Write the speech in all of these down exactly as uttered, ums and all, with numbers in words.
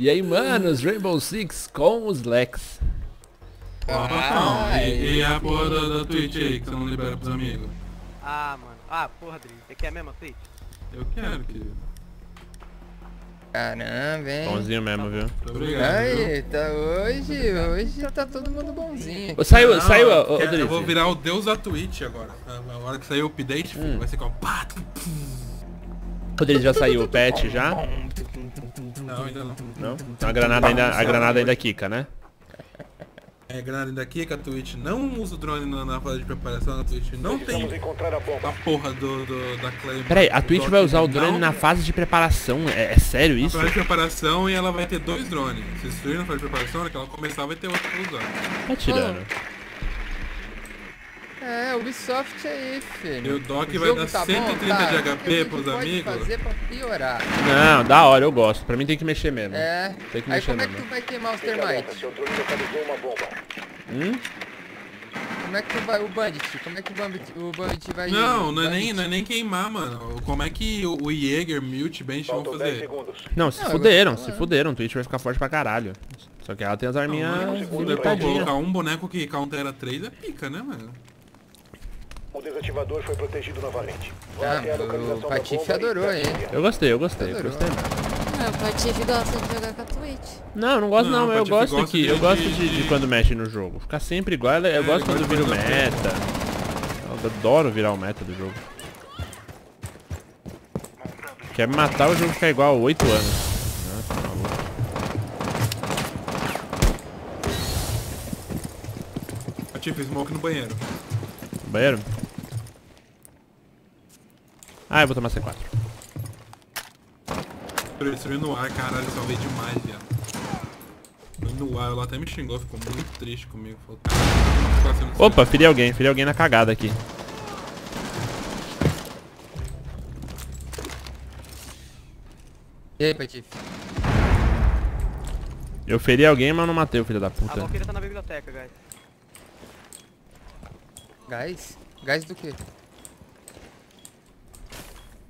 E aí, manos, Rainbow Six com os Lex. Ah, ah, e, e a porra da, da Twitch aí, que você não libera pros amigos? Ah, mano. Ah, porra, Dri, você quer mesmo a Twitch? Eu quero, querido. Caramba, hein? Bonzinho mesmo, viu? Muito obrigado. Aí, tá hoje, hoje tá todo mundo bonzinho. Oh, saiu, não, saiu, ó, oh, eu vou virar o deus da Twitch agora. A hora que sair o update, hum. filho, vai ser com pato. Rodrigo, já saiu o patch já? Não, ainda não. Não? Então a granada ainda, a granada ainda quica, né? É, a granada ainda quica, a Twitch não usa o drone na, na fase de preparação, a Twitch não tem a, a porra do, do, da Clay. Peraí, a Twitch vai usar o drone não, na fase de preparação? É, é sério isso? Na fase de preparação e ela vai ter dois drones. Se destruir na fase de preparação, na hora que ela começar vai ter outro pra usar. Tá tirando. É, Ubisoft é esse. E o Doc vai dar cento e trinta de H P pros amigos. Fazer pra piorar. Não, da hora, eu gosto. Pra mim tem que mexer mesmo. É. Tem que mexer como mesmo. Como é que tu vai queimar os Termite? Hum? Como é que tu vai... O Bandit? Como é que o Bandit, o Bandit vai... Não, não é, nem, não é nem queimar, mano. Como é que o, o Jäger, Mute, Bench vão fazer? Não, se não, fuderam, se fuderam. O Twitch vai ficar forte pra caralho. Só que ela tem as arminhas... Colocar um boneco que countera três é pica, né, mano? O desativador foi protegido novamente. Ah, o Patife adorou, hein? Eu gostei, eu gostei, eu gostei. Ah, o Patife gosta de jogar com a Twitch. Não, não gosto não, não. eu gosto gosta que... De, eu gosto de, de, de quando mexe no jogo. Ficar sempre igual, eu é, gosto quando vira o meta. Eu adoro virar o meta do jogo. Quer me matar, o jogo ficar igual há oito anos. Patife, smoke no banheiro. Banheiro? Ah, eu vou tomar C quatro. Destruiu no ar, caralho, salvei demais, viado. No ar, ela até me xingou, ficou muito triste comigo. Falou, opa, feri alguém, feri alguém na cagada aqui. E aí, Patife? Eu feri alguém, mas não matei o filho da puta. A Valkyrie tá na biblioteca, guys. Gás? Gás do que?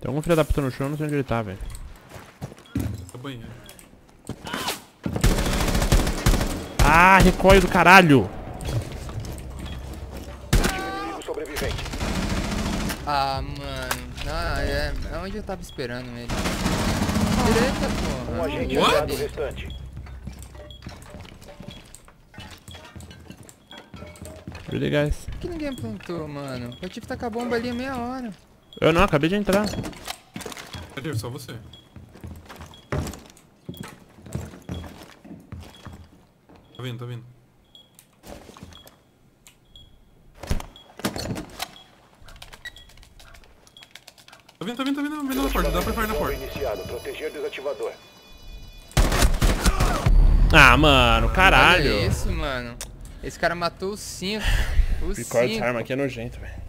Tem algum filho da puta no chão, não sei onde ele tá, velho. Tá banheiro. Ah, recolho do caralho! Ah, mano. Ah, é, é onde eu tava esperando ele. Direita, pô. Um agente usado o restante. Really, guys. Por que ninguém plantou, mano? Eu tive que tacar a bomba ali a meia hora. Eu não, acabei de entrar. Cadê? Só você. Tá vindo, tá vindo. Tá vindo, tá vindo, tá vindo, tá vindo na porta. Dá pra ficar na porta. Iniciado. Proteger desativador. Ah, mano, caralho. Olha isso, mano. Esse cara matou os cinco. Os cinco. Essa arma aqui é nojento, velho.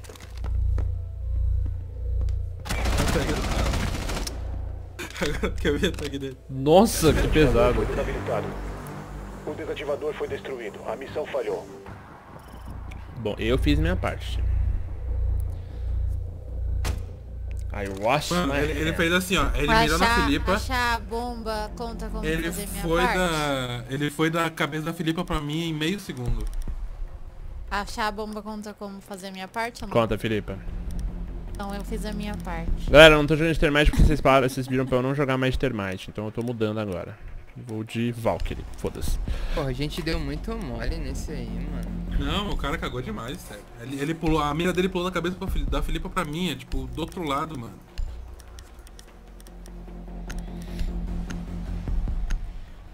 Agora que eu vi o ataque dele. Nossa, que pesado. O desativador foi destruído. A missão falhou. Bom, eu fiz minha parte. I watched Mano, my ele, ele fez assim, ó. Ele mirou na Filipa. Achar a bomba conta como ele fazer minha foi parte. Da, ele foi da cabeça da Filipa pra mim em meio segundo. Achar a bomba conta como fazer minha parte, amor? Conta, Filipa. Então eu fiz a minha parte. Galera, eu não tô jogando de Termite porque vocês, param, vocês viram pra eu não jogar mais de Termite. Então eu tô mudando agora. Vou de Valkyrie, foda-se. Porra, a gente deu muito mole nesse aí, mano. Não, o cara cagou demais, sério. Ele, ele pulou, a mira dele pulou da cabeça pra, da Filipa pra mim, é tipo, do outro lado, mano.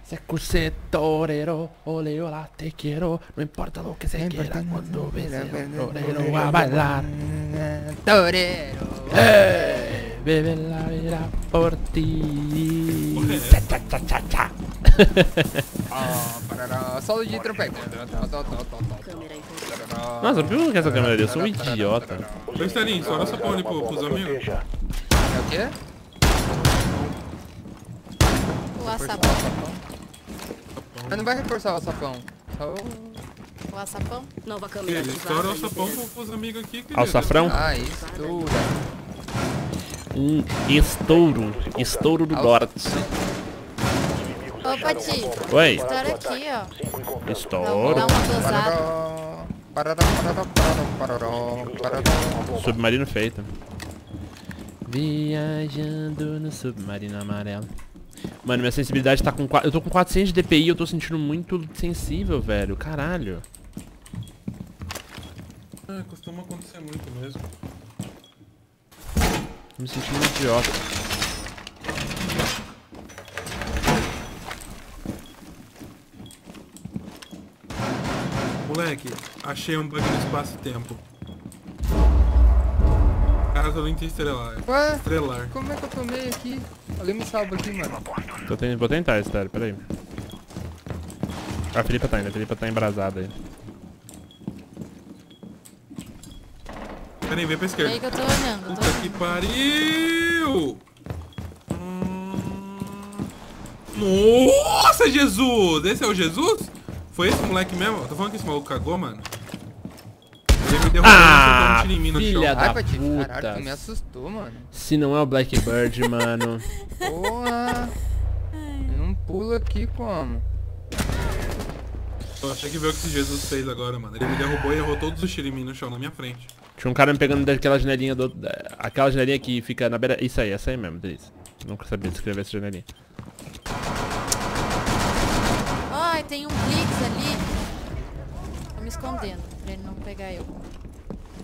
Se você torero, oleo lá, te quero. Não importa o que você queira, quando vencer torero a bailar. Torero, hey, bebe la vida por ti. Tcha tcha tcha tcha. Solo de trompete. Nossa, viu que essa câmera ali? Eu sou um idiota. Ô Estelinho, só nossa pone pros amigos. É o quê? O sapão. Mas não vai reforçar o alçapão. O alçapão? Nova câmera. Ele estoura o alçapão pros amigos aqui. Alçafrão? Ah, estoura. Um estouro, estouro do Dorothy. Ô, Ô, Pati. Oi. Estoura aqui, ó. Estouro. Dá uma dosada. Submarino feito. Viajando no submarino amarelo. Mano, minha sensibilidade tá com... Eu tô com quatrocentos de D P I, eu tô sentindo muito sensível, velho. Caralho. Ah, costuma acontecer muito mesmo. Tô me sentindo um idiota. Moleque, achei um bug no espaço-tempo. Caraca, eu não entendi estrelar. Ué? Estrelar. Como é que eu tomei aqui? Alguém me salva aqui, mano. Tô tendo... Vou tentar esse cara, peraí. Ah, a Filipa tá ainda, a Filipa tá embrasada aí. Peraí, vem pra esquerda. É aí que eu tô olhando. Puta tô que olhando. Pariu! Hum... Nossa, Jesus! Esse é o Jesus? Foi esse moleque mesmo? Eu tô falando que esse maluco cagou, mano. Ele me derrubou, ah, um tiro em mim no chão. Filha da puta. Caralho, tu me assustou, mano. Se não é o Blackbird, mano. Porra! Não pula aqui como? Eu achei que ver o que esse Jesus fez agora, mano. Ele me derrubou e errou todos os tiros em mim no chão, na minha frente. Tinha um cara me pegando daquela janelinha do... Aquela janelinha que fica na beira... Isso aí, essa aí mesmo, Drezzy. Nunca sabia descrever essa janelinha. Ai, tem um Blitz ali. Tô me escondendo, pra ele não pegar eu.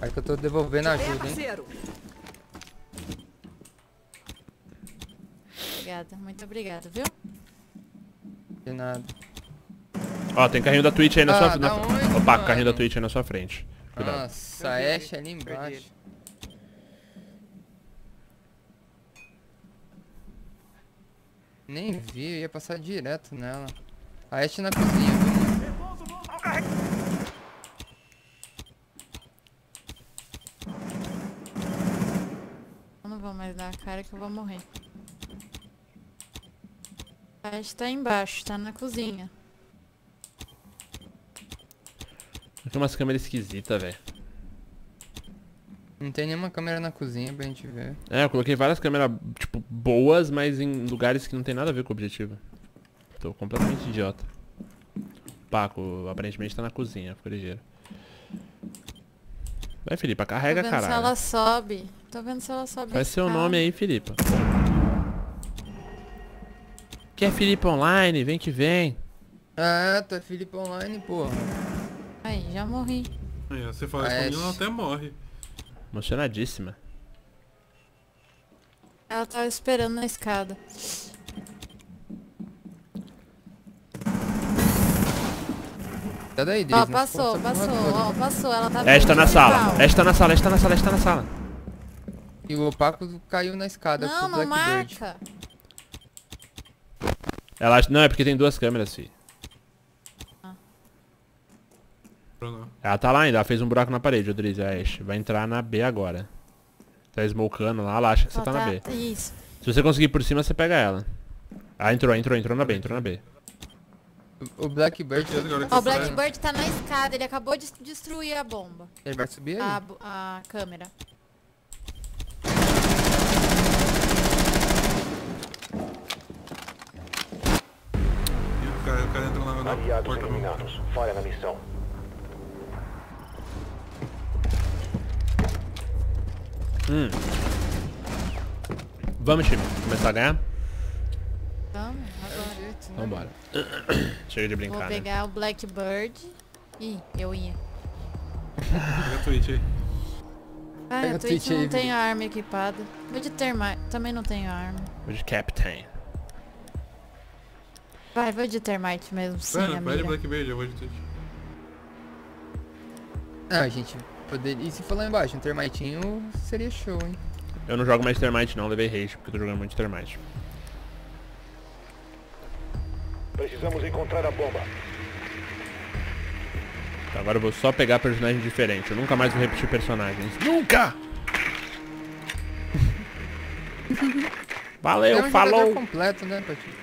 Aí que eu tô devolvendo a ajuda, hein. Obrigada, muito obrigada, viu? De nada. Ó, tem carrinho da Twitch aí na ah, sua frente. Na... Opa, carrinho da Twitch aí na sua frente. Cuidado. Nossa, a Ash ali embaixo. Nem vi, eu ia passar direto nela. A Ash na cozinha. Eu não vou mais dar a cara que eu vou morrer. A Ash tá embaixo, tá na cozinha. Tem umas câmeras esquisitas, velho. Não tem nenhuma câmera na cozinha pra gente ver. É, eu coloquei várias câmeras, tipo, boas, mas em lugares que não tem nada a ver com o objetivo. Tô completamente idiota. Paco, aparentemente tá na cozinha, ficou ligeiro. Vai, Filipa, carrega, caralho. Tô vendo se ela sobe. Tô vendo se ela sobe. Vai seu nome aí, Filipa. Quer Filipa Online? Vem que vem. Ah, tá Filipa Online, porra. Aí, já morri. Aí, você fala isso comigo, ela até morre. Emocionadíssima. Ela tava esperando na escada. Tá daí, Drezzy. Ó, passou, passou, ó, passou. Ela tá... Esta na sala, esta na sala, esta na sala, esta na sala. E o opaco caiu na escada. Não, não marca. Ela... Não, é porque tem duas câmeras, filho. Ela tá lá ainda, ela fez um buraco na parede, o Drezzy, a Ash. Vai entrar na B agora. Tá smokando lá, ela acha que você tá na B. Isso. Se você conseguir por cima, você pega ela. Ah, entrou, entrou, entrou na B, entrou na B. O Blackbird... O Blackbird tá na escada, ele acabou de destruir a bomba. Ele vai subir aí? A, a câmera. E o cara, o cara entra lá na porta. Eliminados. Falha na missão. Hum. Vamos, time. Começar a ganhar? Vamos, agora. Vamos embora. Chega de brincar. Vou pegar, né? O Blackbird. Ih, eu ia. Pega a Twitch aí. Ah, a Twitch não tem arma equipada. Vou de Termite. Também não tenho arma. Vou de Captain. Vai, vou de Termite mesmo, sim, amiga. Vai de Blackbird, eu vou de Twitch. Ah, gente... E se for lá embaixo, um termitinho seria show, hein? Eu não jogo mais termite não, levei rage, porque eu tô jogando muito termite. Precisamos encontrar a bomba. Tá, agora eu vou só pegar personagem diferente, eu nunca mais vou repetir personagens. Nunca! Valeu, é um falou! Completo, né, Patife?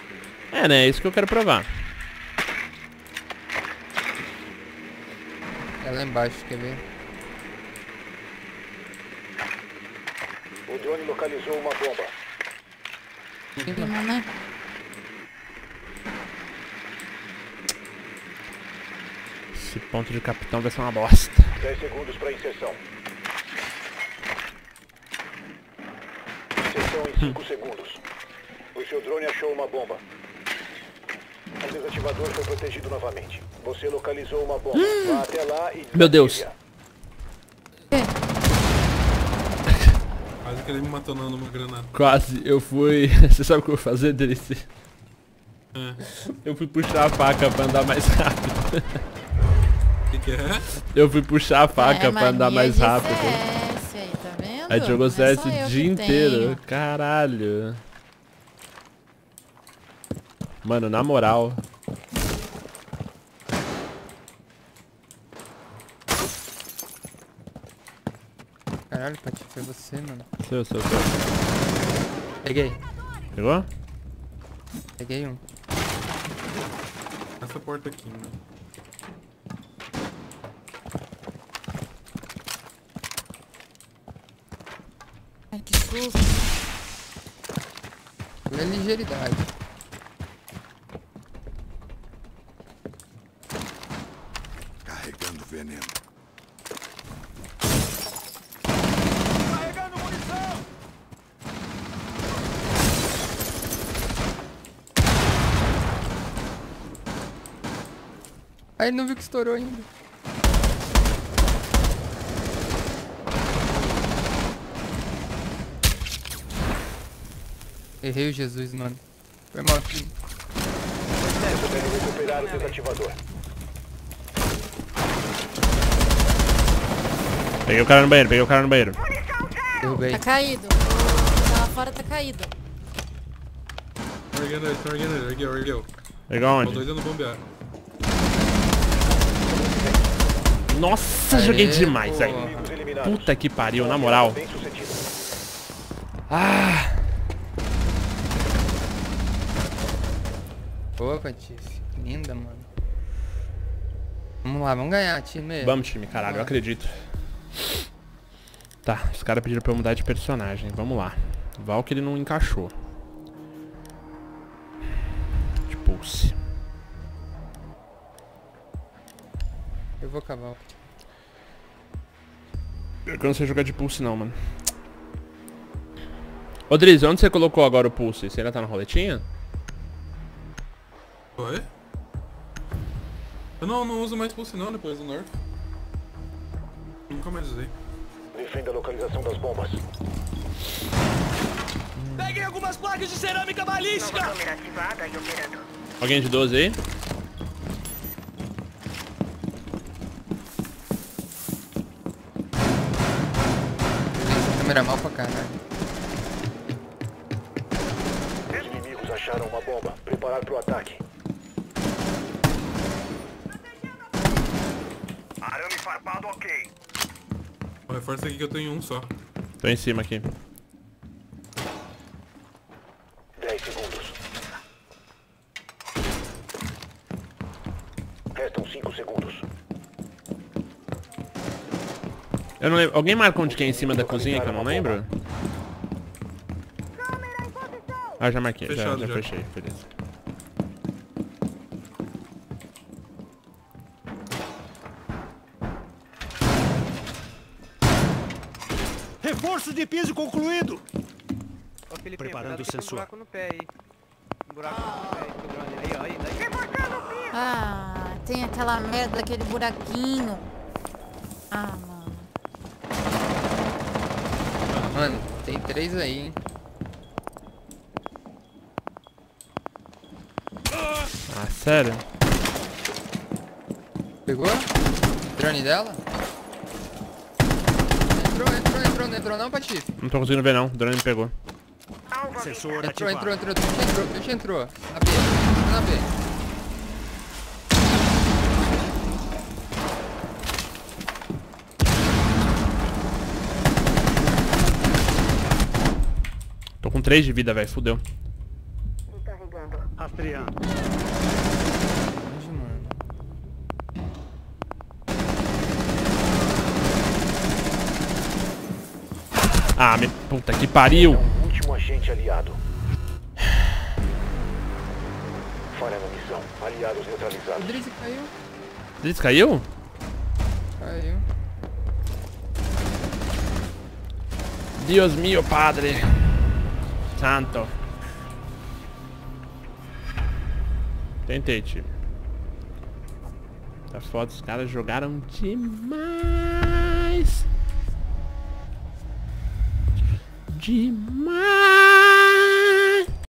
É, né? É isso que eu quero provar. É lá embaixo, quer ver? O drone localizou uma bomba. Não, né? Esse ponto de capitão vai ser uma bosta. dez segundos para inserção. Inserção em cinco segundos. O seu drone achou uma bomba. O desativador foi protegido novamente. Você localizou uma bomba. Vá até lá e... Meu Deus. Quase que ele me matou não numa granada. Quase, eu fui... Você sabe o que eu vou fazer, Drezzy? É. Eu fui puxar a faca pra andar mais rápido. O que, que é? Eu fui puxar a faca é, pra andar mais rápido. C S aí, tá vendo? Aí jogou C S o dia inteiro. Tenho. Caralho. Mano, na moral. Caralho, Patife, foi você, mano. Seu, seu, seu. Peguei. Pegou? Peguei um. Essa porta aqui, mano. Ai, que susto. Minha ligeiridade. Aí ele não viu que estourou ainda. Errei o Jesus, mano. Foi mal aqui. Eu deve recuperar o desativador. Peguei o cara no banheiro, peguei o cara no banheiro. Derrubei. Tá caído. Tá lá fora, tá caído. Ergueu, ergueu, ergueu, ergueu. Ergueu onde? Tô doidando bombear. Nossa, aê, joguei demais, velho. Puta que pariu, na moral. Ah. Boa, Patife. Linda, mano. Vamos lá, vamos ganhar, time. Vamos, time, caralho, eu acredito. Tá, os caras pediram pra eu mudar de personagem. Vamos lá. Valkyrie não encaixou. De Pulse. Eu vou cavar. Eu não sei jogar de Pulse não, mano. Ô Drezzy, onde você colocou agora o Pulse? Você ainda tá na roletinha? Oi? Eu não, não uso mais Pulse não, depois do North. Nunca mais usei. Defenda a localização das bombas. Hum. Peguem algumas placas de cerâmica balística! Alguém de doze aí? Câmera mal pra caralho. Inimigos acharam uma bomba. Preparar pro ataque. Arame farpado, ok. Reforça aqui que eu tô em um só. Tô em cima aqui. dez segundos. Restam cinco segundos. Eu não lembro. Alguém marcou onde que é em cima da cozinha que eu não lembro? Ah, já marquei. Fechado, já, já, já fechei. Beleza. Reforço de piso concluído! Ó, Filipa, preparando o sensor. Buraco no pé aí. Um buraco no pé aí. Aí, ó, aí, daí. Ah, tem aquela merda, aquele buraquinho. Ah, mano. Mano, tem três aí, hein? Ah, sério? Pegou? Drone dela? Entrou, entrou, entrou, não entrou não, Patife? Não tô conseguindo ver não, o drone me pegou. Sensor entrou, ativado. entrou, entrou, entrou, entrou, entrou. Na B, na B. três de vida, velho, fudeu. Rastreando. Ah, me puta que pariu. Último agente aliado. Falha na missão. Aliados neutralizados. O Drezzy caiu. Ele caiu? Caiu. Deus meu padre. Santo. Tentei, time. Tá foda, os caras jogaram demais. Demais.